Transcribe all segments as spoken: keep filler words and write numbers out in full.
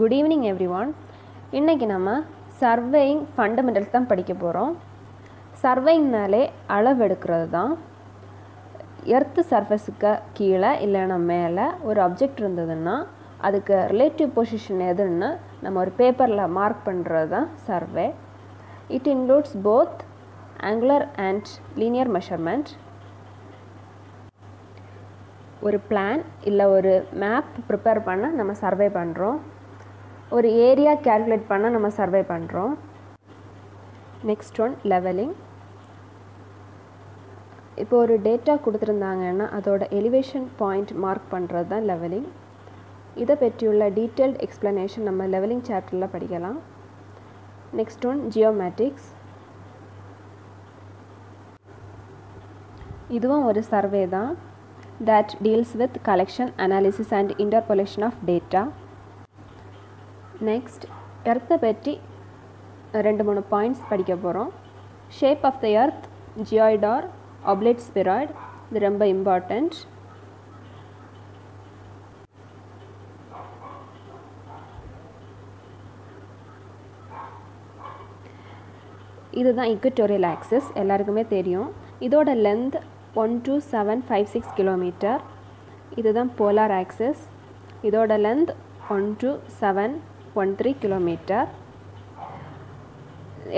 Good evening everyone. இன்னைக்கு நம்ம surveying fundamentals தான் படிக்க போறோம். Surveying நாலே அளவெடுக்கிறது தான். எர்த் சர்ஃபேஸ்க்கு கீழ இல்லனா மேல ஒரு ஆப்ஜெக்ட் இருந்ததுன்னா அதுக்கு ரிலேட்டிவ் பொசிஷன் எதுன்னு நம்ம ஒரு பேப்பர்ல மார்க் பண்றது தான் survey. It includes both angular and linear measurement. ஒரு plan இல்ல ஒரு map prepare பண்ண நம்ம survey பண்றோம். ஒரு ஏரியா கால்குலேட் பண்ண நம்ம சர்வே பண்றோம். Next one levelling. இப்போ ஒரு டேட்டா கொடுத்திருந்தாங்கன்னா அதோட எலிவேஷன் பாயிண்ட் மார்க் பண்றது தான் லெவலிங். இத பற்றியுள்ள டீடைல்ட் எக்ஸ்பிளனேஷன் நம்ம லெவலிங் சாப்டர்ல படிக்கலாம். Next one geomatics. இதுவும் ஒரு சர்வே தான். That deals with collection, analysis and interpolation of data. Next, earth petti rendu moonu points padikka porom. Shape of the earth, geoid or oblate spheroid, idu romba important. Idu dhaan equatorial axis, ellarkume theriyum. Idoda length one two seven five six kilometers. Idu dhaan polar axis, idoda length one two seven one three kilometers.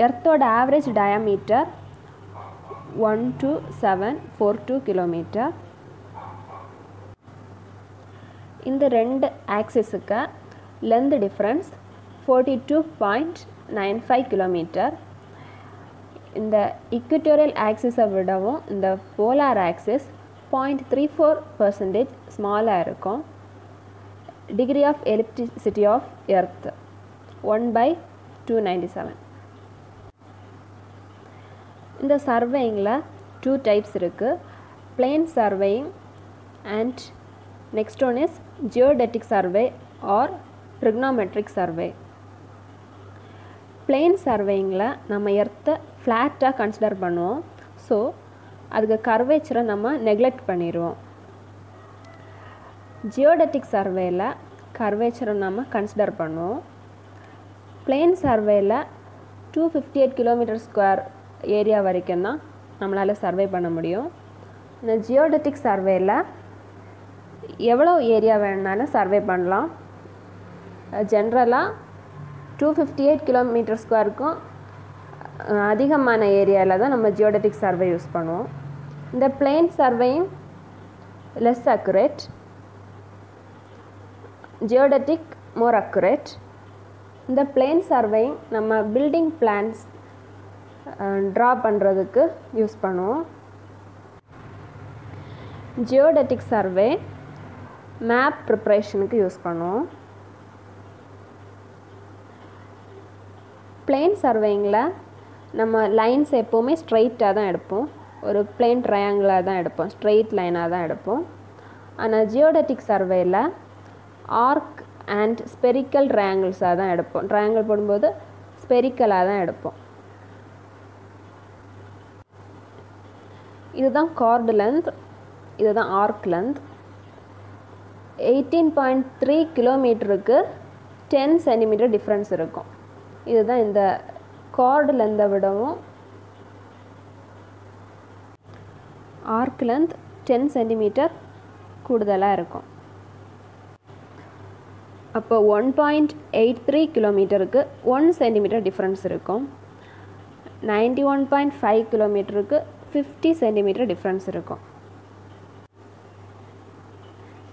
Earth's average diameter one two seven four two kilometers. In the two axis length difference forty-two point nine five kilometers. In the equatorial axis vidavum in the polar axis zero point three four percent smaller irukum. Degree of ellipticity of earth one by two ninety-seven. In the surveying la two types irukku, plane surveying and next one is geodetic survey or trigonometric survey. Plane surveying la nama earth flat ah consider pannuvom, so adukku curvature nama neglect paniruvom. Geodetic survey la curvature nama consider பண்ணுவோம். Plane survey la two hundred fifty-eight kilometer square area வரைக்கும் தான் நம்மளால survey பண்ண முடியும். இந்த geodetic survey la எவ்வளவு area வேணாலும் survey பண்ணலாம். ஜெனரலா two hundred fifty-eight kilometer square க்கு அதிகமான ஏரியால தான் நம்ம geodetic survey யூஸ் பண்ணுவோம். இந்த plane surveying less accurate, geodetic more accurate. இந்த plane surveying நம்ம building plans draw பண்றதுக்கு யூஸ் பண்ணுவோம். geodetic survey map preparation க்கு யூஸ் பண்ணுவோம். plane surveyingல நம்ம lines எப்பவுமே straight ஆ தான் எடுப்போம். ஒரு plane triangle ஆ தான் எடுப்போம், straight line ஆ தான் எடுப்போம். ஆனா geodetic surveyல ஆர்க் அண்ட் ஸ்பெரிக்கல் ட்ரையாங்கிள்ஸாக தான் எடுப்போம். ட்ரையாங்கிள் போடும்போது ஸ்பெரிக்கலாக தான் எடுப்போம். இதுதான் கார்டு லென்த், இதுதான் arc length. Eighteen point three கிலோமீட்டருக்கு டென் சென்டிமீட்டர் டிஃப்ரென்ஸ் இருக்கும். இதுதான் இந்த கார்டு லெந்தை விடவும் ஆர்க் லென்த் டென் சென்டிமீட்டர் கூடுதலாக இருக்கும். அப்போ ஒன் பாயிண்ட் எயிட் த்ரீ கிலோமீட்டருக்கு ஒன் சென்டிமீட்டர் டிஃப்ரென்ஸ் இருக்கும். நைன்டி ஒன் பாயிண்ட் ஃபைவ் கிலோமீட்டருக்கு ஃபிஃப்டி சென்டிமீட்டர் டிஃப்ரென்ஸ் இருக்கும்.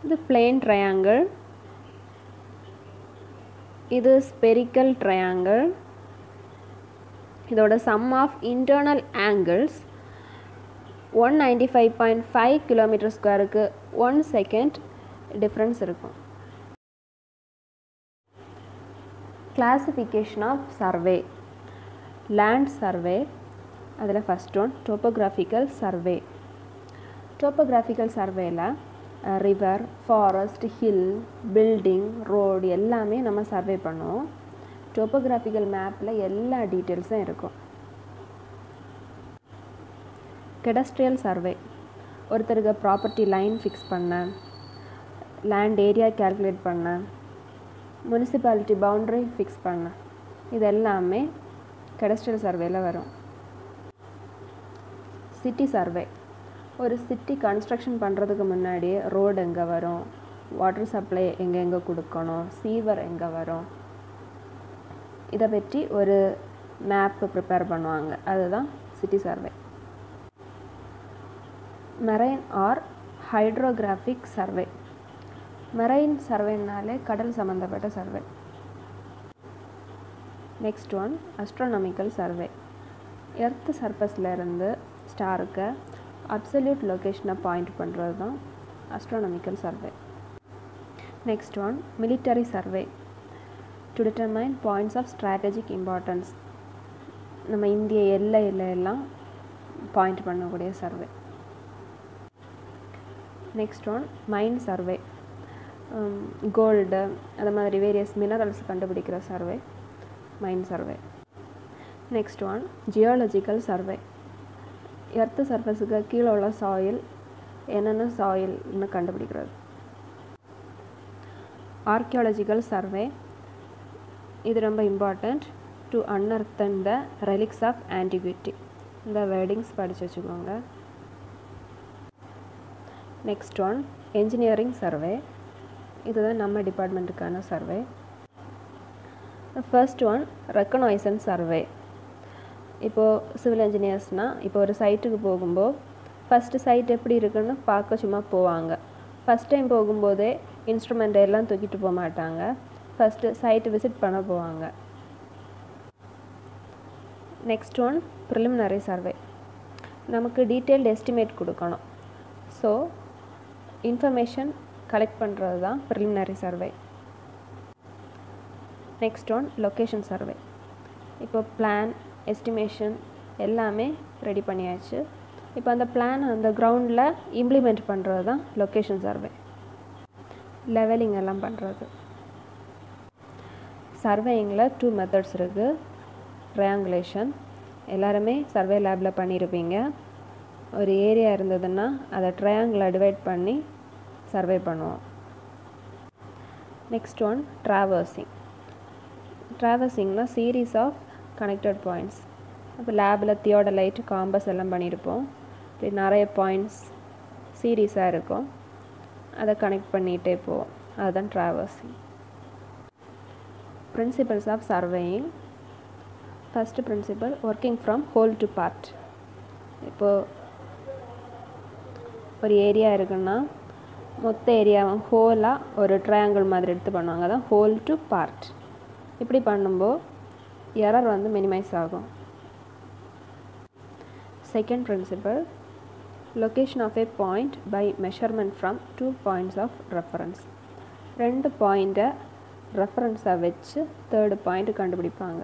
இது பிளேன் ட்ரையாங்கிள், இது ஸ்பெரிக்கல் ட்ரையாங்கிள். இதோட sum of internal angles one ninety five point five kilometre ஸ்கொயருக்கு ஒன் செகண்ட் டிஃப்ரென்ஸ் இருக்கும். Classification of survey. Land survey adala first one topographical survey. Topographical survey la uh, river, forest, hill, building, road ellame nama survey pannuvom. Topographical map la ella details um irukum. Cadastral survey oruthirga property line fix panna, land area calculate panna, municipality boundary fix panna. Idellame cadastral survey la varum. City survey. Oru city construction pandradhukku munnadi road enga varum, water supply enga enga kudukanum, sewer enga varum. Idha petti oru map prepare pannuvaanga. Adha city survey. Marine or hydrographic survey. Marine survey naale kadal samandhapatta survey. Next one, astronomical survey. Earth surface la irundhu star ku absolute location a point pandradhu astronomical survey. Next one, military survey to determine points of strategic importance. Nama India ella ella ella point pannakudiya survey. Next one, mine survey. Um, gold adha mari various minerals kandupidikra survey, mine survey. Next one, geological survey. Earth surface ku keela ulla soil enna soil nu kandupidikra. Archaeological survey. Idu romba important to unearth the relics of antiquity. The wordings padichu vechukonga. Next one, engineering survey. This is our department survey. The first one, reconnaissance survey. Now, civil engineers na ipo a site ku pogumbo first site eppadi irukunu paaka summa povanga. First time pogumbode instrument ellam thukittu po maatanga, first site visit panna povanga. Next one, preliminary survey. Namakku detailed estimate kudukanum. So information collect பண்றது தான் preliminary survey. Next one, location survey. இப்போ plan, estimation எல்லாமே ready பண்ணியாச்சு. இப்போ அந்த plan அந்த groundல implement பண்றது தான் location survey. Leveling எல்லாம் பண்றது. Surveyingல two methods இருக்கு. Triangulation எல்லாருமே survey labல பண்ணிருப்பீங்க. ஒரு ஏரியா இருந்ததுன்னா அதை ட்ரையாங்கிளா டிவைட் பண்ணி சர்வே பண்ணுவோம். Next one, traversing. ட்ராவர்சிங்னா சீரீஸ் ஆஃப் கனெக்டட் பாயிண்ட்ஸ். இப்போ லேபில் தியோடலைட் காம்பஸ் எல்லாம் பண்ணியிருப்போம். இப்படி நிறைய பாயிண்ட்ஸ் சீரீஸாக இருக்கும், அதை கனெக்ட் பண்ணிகிட்டே போவோம். அதுதான் traversing. Principles of surveying. First principle, working from whole to part. இப்போது ஒரு ஏரியா இருக்குன்னா மொத்த ஏரியாவும் ஹோலாக ஒரு ட்ரையாங்கிள் மாதிரி எடுத்து பண்ணுவாங்க. அதான் ஹோல் டு பார்ட். இப்படி பண்ணும்போது எரர் வந்து மினிமைஸ் ஆகும். Second principle, location of a point by measurement from two points of reference. ரெண்டு பாயிண்ட்டை ரெஃபரன்ஸாக வச்சு தேர்டு பாயிண்ட்டு கண்டுபிடிப்பாங்க.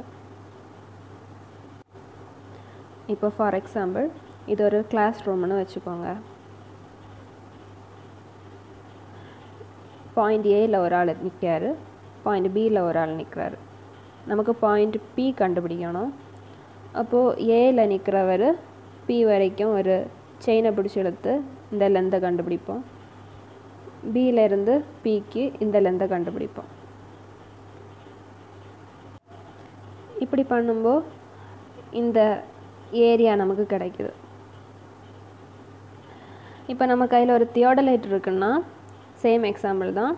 இப்போ ஃபார் எக்ஸாம்பிள் இது ஒரு கிளாஸ் ரூம்னு வச்சுக்கோங்க. பாயிண்ட் ஏல ஒரு ஆள் நிற்கிறாரு, பாயிண்ட் பியில் ஒரு ஆள் நிற்கிறாரு. நமக்கு பாயிண்ட் பி கண்டுபிடிக்கணும். அப்போது ஏல நிற்கிறவர் பி வரைக்கும் ஒரு செயினை பிடிச்சி எடுத்து இந்த லெந்தை கண்டுபிடிப்போம். பியிலேருந்து பிக்கு இந்த லெந்தை கண்டுபிடிப்போம். இப்படி பண்ணும்போது இந்த ஏரியா நமக்கு கிடைக்குது. இப்போ நம்ம கையில் ஒரு தியோடலைட் இருக்குன்னா சேம் எக்ஸாம்பிள் தான்,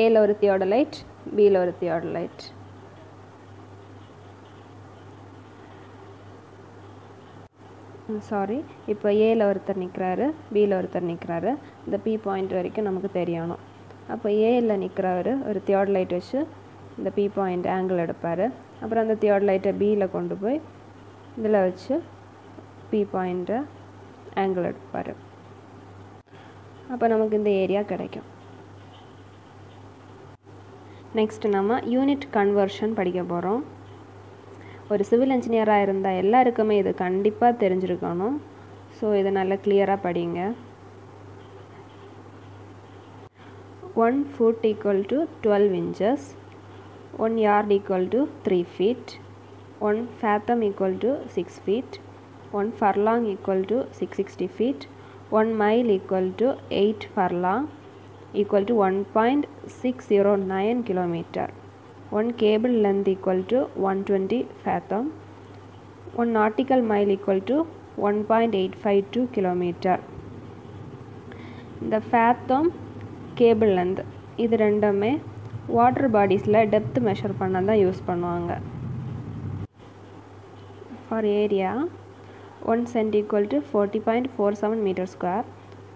ஏல ஒரு தியோடலைட், பியில் ஒரு தியோடலைட். சாரி, இப்போ ஏல ஒருத்தர் நிற்கிறாரு, பியில் ஒருத்தர் நிற்கிறாரு. இந்த பி பாயிண்ட் வரைக்கும் நமக்கு தெரியணும். அப்போ ஏல நிற்கிறவர் ஒரு தியோடலைட் வச்சு இந்த பி பாயிண்ட் ஆங்கிள் எடுப்பார். அப்புறம் அந்த தியோடலைட்டை பியில் கொண்டு போய் இதில் வச்சு பி பாயிண்ட்டை ஆங்கிள் எடுப்பார். அப்போ நமக்கு இந்த ஏரியா கிடைக்கும். நெக்ஸ்ட் நம்ம யூனிட் கன்வர்ஷன் படிக்க போகிறோம். ஒரு சிவில் இன்ஜினியராக இருந்தால் எல்லாருக்குமே இது கண்டிப்பாக தெரிஞ்சிருக்கணும். ஸோ இதை நல்லா கிளியராக படிங்க. One foot equal to twelve inches, one yard equal to three feet, one fathom equal to six feet, one furlong equal to six sixty feet, one mile equal to eight furlong equal to one point six zero nine kilometer. one cable length equal to one hundred twenty fathom, one nautical mile equal to one point eight five two kilometer. The fathom, cable length, இது ரெண்டுமே water பாடிஸ்ல depth measure பண்ண தான் use பண்ணுவாங்க. For area one cent equal to forty point four seven meter square,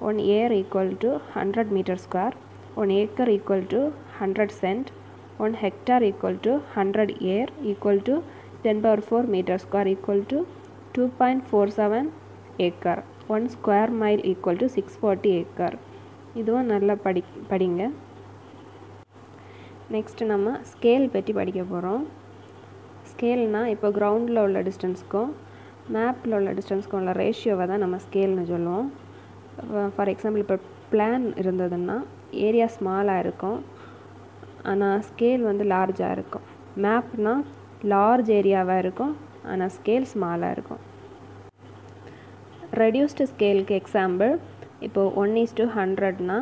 one acre equal to one hundred meter square, one acre equal to one hundred cent, one hectare equal to one hundred acre equal to ten power four meter square equal to two point four seven acre, one square mile equal to six hundred forty acre. இதுவும் நல்லா படி படிங்க. Next நம்ம scale பற்றி படிக்க போகிறோம். ஸ்கேல்னால் இப்போ கிரவுண்டில் உள்ள டிஸ்டன்ஸ்க்கும் மேப்பில் உள்ள டிஸ்டன்ஸ்க்கும் உள்ள ரேஷியோவை தான் நம்ம ஸ்கேல்னு சொல்லுவோம். ஃபார் எக்ஸாம்பிள் இப்போ பிளான் இருந்ததுன்னா ஏரியா ஸ்மாலாக இருக்கும், ஆனால் ஸ்கேல் வந்து லார்ஜாக இருக்கும். மேப்னால் லார்ஜ் ஏரியாவாக இருக்கும், ஆனால் ஸ்கேல் ஸ்மாலாக இருக்கும். ரெடியூஸ்டு ஸ்கேலுக்கு எக்ஸாம்பிள் இப்போ ஒன் இஸ் டூ ஹண்ட்ரட்னா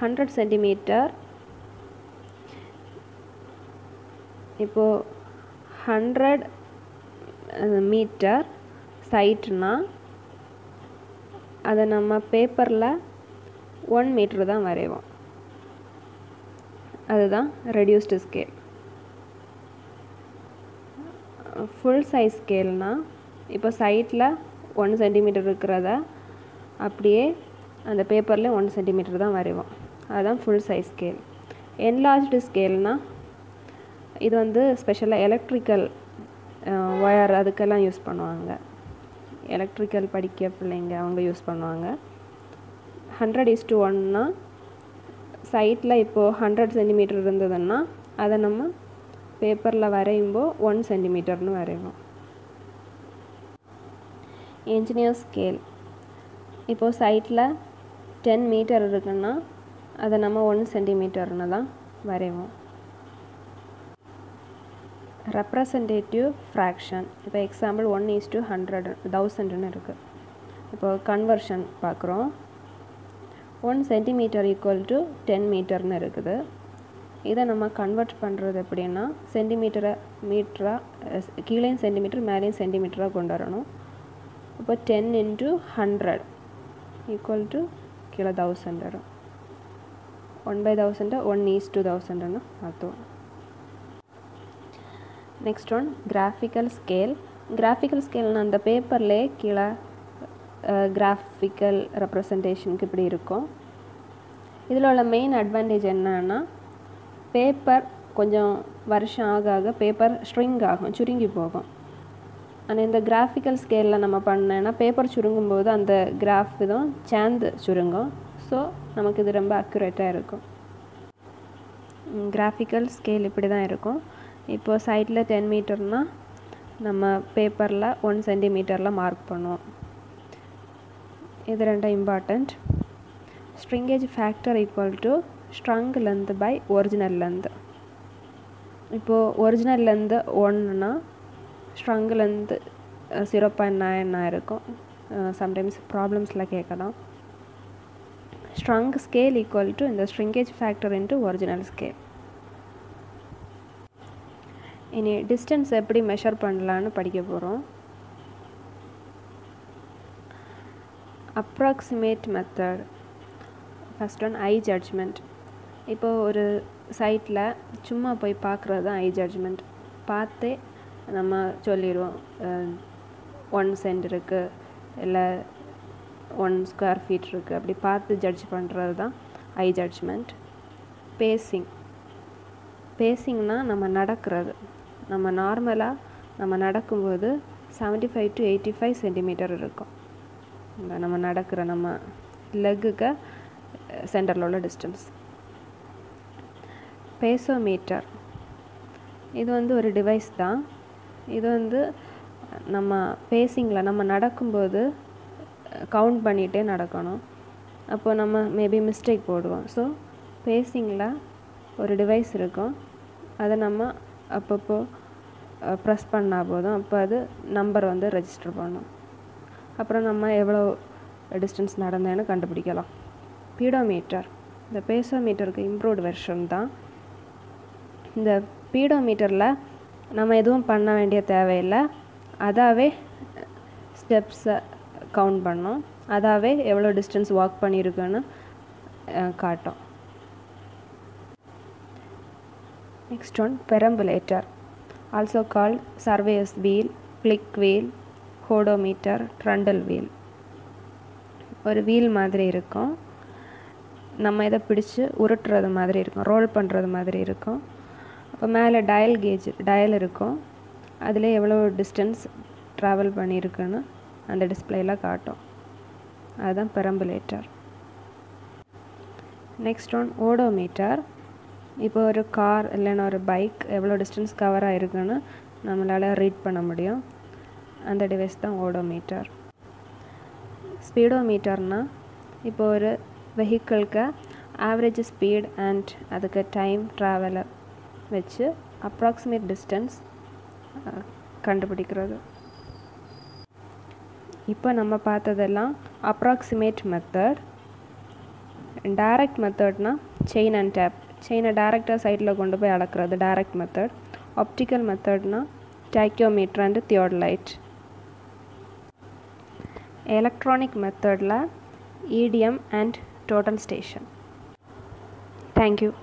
ஹண்ட்ரட் சென்டிமீட்டர் இப்போது ஹண்ட்ரட் மீட்டர் சைட்னா அதை நம்ம பேப்பரில் ஒன் மீட்ரு தான் வரைவோம். அதுதான் ரெடியூஸ்டு ஸ்கேல். ஃபுல் சைஸ் ஸ்கேல்னால் இப்போ சைட்டில் ஒன் சென்டிமீட்டர் இருக்கிறத அப்படியே அந்த பேப்பரில் ஒன் சென்டிமீட்டர் தான் வரைவோம். அதுதான் ஃபுல் சைஸ் ஸ்கேல். என்லார்ஜ்டு ஸ்கேல்னால் இது வந்து ஸ்பெஷலாக எலக்ட்ரிக்கல் ஒயர் அதுக்கெல்லாம் யூஸ் பண்ணுவாங்க. எலக்ட்ரிக்கல் படிக்க பிள்ளைங்க அவங்க யூஸ் பண்ணுவாங்க. ஹண்ட்ரட் இஸ் டு ஒன்னா சைட்டில் இப்போது ஹண்ட்ரட் சென்டிமீட்டர் இருந்ததுன்னா அதை நம்ம பேப்பரில் வரையும்போ ஒன் சென்டிமீட்டர்னு வரைவோம். இன்ஜினியர் ஸ்கேல் இப்போது சைட்டில் டென் மீட்டர் இருக்குன்னா அதை நம்ம ஒன் சென்டிமீட்டர்னு தான் வரைவோம். ரெப்ரசன்டேட்டிவ் ஃப்ராக்ஷன் இப்போ example one is two hundred தௌசண்ட்னு இருக்குது. இப்போது கன்வர்ஷன் பார்க்குறோம். One centimetre equal to ten மீட்டர்னு இருக்குது. இதை நம்ம கன்வெர்ட் பண்ணுறது எப்படின்னா சென்டிமீட்டரை மீட்டராக கீழேயும் சென்டிமீட்டர் மேலேயும் சென்டிமீட்டராக கொண்டு வரணும். இப்போ ten into hundred equal to கீழே தௌசண்ட் வரும். ஒன் பை தௌசண்டை ஒன் ஈஸ் டூ தௌசண்ட்னு மாற்றுவோம். Next one graphical scale. Graphical ஸ்கேல்னால் அந்த பேப்பர்லேயே கீழே கிராஃபிக்கல் ரெப்ரசன்டேஷனுக்கு இப்படி இருக்கும். இதில் உள்ள மெயின் அட்வான்டேஜ் என்னன்னா பேப்பர் கொஞ்சம் வருஷம் ஆக ஆக பேப்பர் ஸ்ட்ரிங்க் ஆகும், சுருங்கி போகும். ஆனால் இந்த கிராஃபிக்கல் ஸ்கேலில் நம்ம பண்ணோன்னா பேப்பர் சுருங்கும்போது அந்த கிராஃப் இதுவும் சேர்ந்து சுருங்கும். ஸோ நமக்கு இது ரொம்ப அக்யூரேட்டாக இருக்கும். கிராஃபிக்கல் ஸ்கேல் இப்படி தான் இருக்கும். இப்போது சைட்டில் டென் மீட்டர்னால் நம்ம பேப்பரில் ஒன் சென்டிமீட்டரில் மார்க் பண்ணுவோம். இது ரெண்டாக important. Shrinkage factor equal to shrunk length by original length. இப்போது ஒரிஜினல் லென்த் ஒன்றுனா ஸ்ட்ரங்க் லென்த் ஜீரோ பாயிண்ட் நைனாக இருக்கும். சம்டைம்ஸ் ப்ராப்ளம்ஸில் கேட்கலாம். ஸ்ட்ரங்க் ஸ்கேல் ஈக்குவல் டு இந்த shrinkage factor into original scale. இனி டிஸ்டன்ஸ் எப்படி மெஷர் பண்ணலான்னு படிக்க போகிறோம். Approximate method. First one eye judgement. இப்போது ஒரு சைட்டில் சும்மா போய் பார்க்குறது தான் ஐ ஜட்ஜ்மெண்ட். பார்த்தே நம்ம சொல்லிடுவோம் ஒன் சென்ட் இருக்குது இல்லை ஒன் ஸ்கொயர் ஃபீட் இருக்குது. அப்படி பார்த்து ஜட்ஜ் பண்ணுறது தான் ஐ ஜட்ஜ்மெண்ட். பேசிங். பேசிங்னால் நம்ம நடக்கிறது. நம்ம நார்மலாக நம்ம நடக்கும்போது seventy five to eighty five centimetre இருக்கும் இந்த நம்ம நடக்கிற நம்ம லெக்குக்கு சென்டரில் உள்ள டிஸ்டன்ஸ். பேசோமீட்டர் இது வந்து ஒரு டிவைஸ் தான். இது வந்து நம்ம பேசிங்கில் நம்ம நடக்கும்போது கவுண்ட் பண்ணிகிட்டே நடக்கணும். அப்போது நம்ம மேபி மிஸ்டேக் போடுவோம். ஸோ பேசிங்கில் ஒரு டிவைஸ் இருக்கும். அதை நம்ம அப்பப்போ ப்ரெஸ் பண்ணால் போதும். அப்போ அது நம்பர் வந்து ரெஜிஸ்டர் பண்ணும். அப்புறம் நம்ம எவ்வளோ டிஸ்டன்ஸ் நடந்தேன்னு கண்டுபிடிக்கலாம். பீடோமீட்டர் இந்த பேசோமீட்டருக்கு இம்ப்ரூவ்டு வெர்ஷன் தான். இந்த பீடோமீட்டரில் நம்ம எதுவும் பண்ண வேண்டிய தேவையில்லை, அதாவே ஸ்டெப்ஸை கவுண்ட் பண்ணோம், அதாவே எவ்வளோ டிஸ்டன்ஸ் வாக் பண்ணியிருக்குன்னு காட்டும். Next one, perambulator, also called surveyor's wheel, click wheel, hodometer, trundle wheel. ஒரு வீல் மாதிரி இருக்கும், நம்ம இதை பிடிச்சு உருட்டுறது மாதிரி இருக்கும், ரோல் பண்ணுறது மாதிரி இருக்கும். அப்போ மேலே டயல் கேஜ் டயல் இருக்கும், அதில் எவ்வளோ டிஸ்டன்ஸ் ட்ராவல் பண்ணியிருக்குன்னு அந்த டிஸ்பிளேயில் காட்டும், அதுதான் பெரம்புலேட்டர். Next one odometer. இப்போ ஒரு கார் இல்லைன்னா ஒரு பைக் எவ்வளோ டிஸ்டன்ஸ் கவர் ஆகிருக்குன்னு நம்மளால் ரீட் பண்ண முடியும், அந்த டிவைஸ் தான் ஓடோமீட்டர். ஸ்பீடோமீட்டர்னால் இப்போ ஒரு வெஹிக்கிள்க்கு ஆவரேஜ் ஸ்பீட் அண்ட் அதுக்கு டைம் ட்ராவலை வச்சு அப்ராக்சிமேட் டிஸ்டன்ஸ் கண்டுபிடிக்கிறது. இப்போ நம்ம பார்த்ததெல்லாம் அப்ராக்சிமேட் மெத்தட். டைரக்ட் மெத்தட்னா செயின் அண்ட் டேப், செயினை டைரெக்டாக சைடில் கொண்டு போய் அளக்கிறது டைரக்ட் மெத்தட். ஆப்டிக்கல் மெத்தட்னா டேக்கியோமீட்டர் அண்ட் தியோடலைட். எலக்ட்ரானிக் மெத்தடில் E D M and total station. Thank you.